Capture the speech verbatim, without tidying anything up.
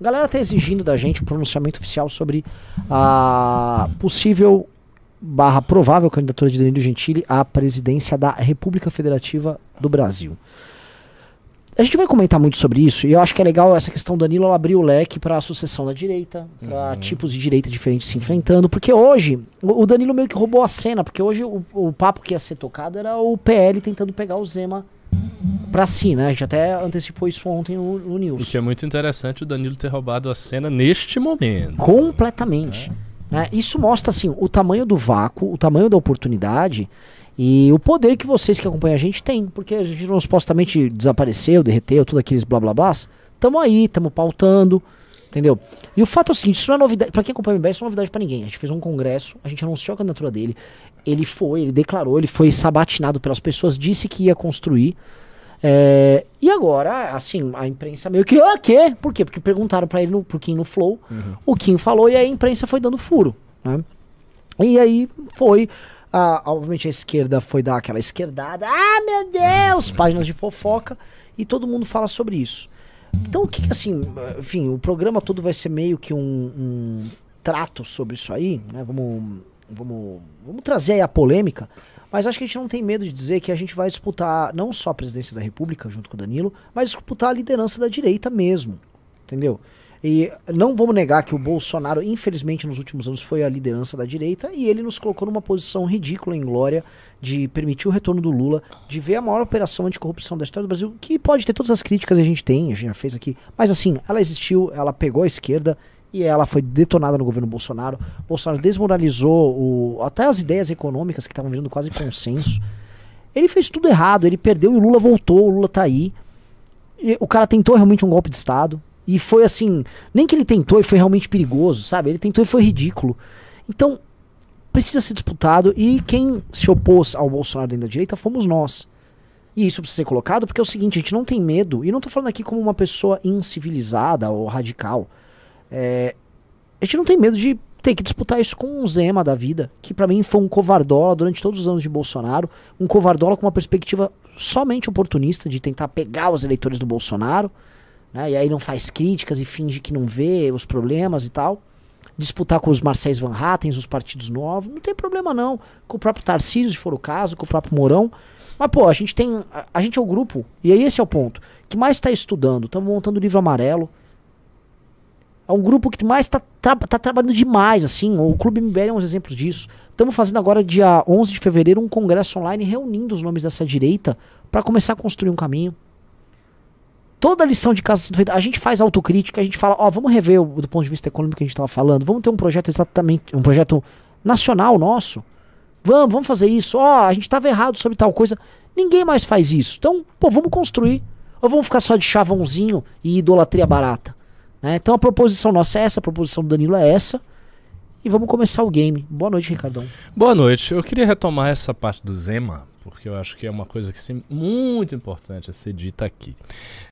A galera tá exigindo da gente um pronunciamento oficial sobre a possível barra provável candidatura de Danilo Gentili à presidência da República Federativa do Brasil. A gente vai comentar muito sobre isso, e eu acho que é legal essa questão do Danilo abrir o leque para a sucessão da direita, para uhum. tipos de direita diferentes se enfrentando, porque hoje o Danilo meio que roubou a cena, porque hoje o, o papo que ia ser tocado era o P L tentando pegar o Zema para si, né? A gente até antecipou isso ontem no, no News. O que é muito interessante o Danilo ter roubado a cena neste momento. Completamente. É. Né? Isso mostra assim, o tamanho do vácuo, o tamanho da oportunidade... E o poder que vocês que acompanham a gente tem, porque a gente não supostamente desapareceu, derreteu, tudo aqueles blá blá blá. Tamo aí, tamo pautando, entendeu? E o fato é o seguinte, isso não é novidade, pra quem acompanha o M B L, isso não é novidade pra ninguém. A gente fez um congresso, a gente anunciou a candidatura dele, ele foi, ele declarou, ele foi sabatinado pelas pessoas, disse que ia construir. É, e agora, assim, a imprensa meio que, ah, quê? Por quê? Porque perguntaram pra ele, no, pro Kim no Flow, uhum. o Kim falou e aí a imprensa foi dando furo, né? E aí foi... Ah, obviamente a esquerda foi dar aquela esquerdada, ah meu Deus, páginas de fofoca, e todo mundo fala sobre isso. Então o que assim, enfim, o programa todo vai ser meio que um, um trato sobre isso aí, né? Vamos, vamos, vamos trazer aí a polêmica, mas acho que a gente não tem medo de dizer que a gente vai disputar não só a presidência da República junto com o Danilo, mas disputar a liderança da direita mesmo, entendeu? E não vamos negar que o Bolsonaro, infelizmente, nos últimos anos foi a liderança da direita e ele nos colocou numa posição ridícula, inglória, de permitir o retorno do Lula, de ver a maior operação anticorrupção da história do Brasil, que pode ter todas as críticas que a gente tem, a gente já fez aqui, mas assim, ela existiu, ela pegou a esquerda e ela foi detonada no governo Bolsonaro. Bolsonaro desmoralizou o, até as ideias econômicas que estavam virando quase consenso. Ele fez tudo errado, ele perdeu e o Lula voltou, o Lula tá aí. E o cara tentou realmente um golpe de Estado. E foi assim, nem que ele tentou e foi realmente perigoso, sabe? Ele tentou e foi ridículo. Então, precisa ser disputado e quem se opôs ao Bolsonaro dentro da direita fomos nós. E isso precisa ser colocado porque é o seguinte, a gente não tem medo, e não tô falando aqui como uma pessoa incivilizada ou radical. É, a gente não tem medo de ter que disputar isso com um Zema da vida, que pra mim foi um covardola durante todos os anos de Bolsonaro, um covardola com uma perspectiva somente oportunista de tentar pegar os eleitores do Bolsonaro, né? E aí não faz críticas e finge que não vê os problemas e tal. Disputar com os Marcês Van Hatten, os partidos novos, não tem problema não. Com o próprio Tarcísio, se for o caso, com o próprio Mourão. Mas pô, a gente tem, a, a gente é o grupo, e aí esse é o ponto, que mais está estudando, estamos montando o livro amarelo. É um grupo que mais está tá, tá trabalhando demais, assim, o Clube M B L é um exemplo disso. Estamos fazendo agora, dia onze de fevereiro, um congresso online reunindo os nomes dessa direita para começar a construir um caminho. Toda a lição de casa sendo feita, a gente faz autocrítica, a gente fala, ó, oh, vamos rever o, do ponto de vista econômico que a gente estava falando, vamos ter um projeto exatamente, um projeto nacional nosso, vamos, vamos fazer isso, ó, oh, a gente estava errado sobre tal coisa, ninguém mais faz isso, então, pô, vamos construir, ou vamos ficar só de chavãozinho e idolatria barata, né? Então a proposição nossa é essa, a proposição do Danilo é essa, e vamos começar o game. Boa noite, Ricardão. Boa noite, eu queria retomar essa parte do Zema, porque eu acho que é uma coisa que é muito importante a ser dita aqui.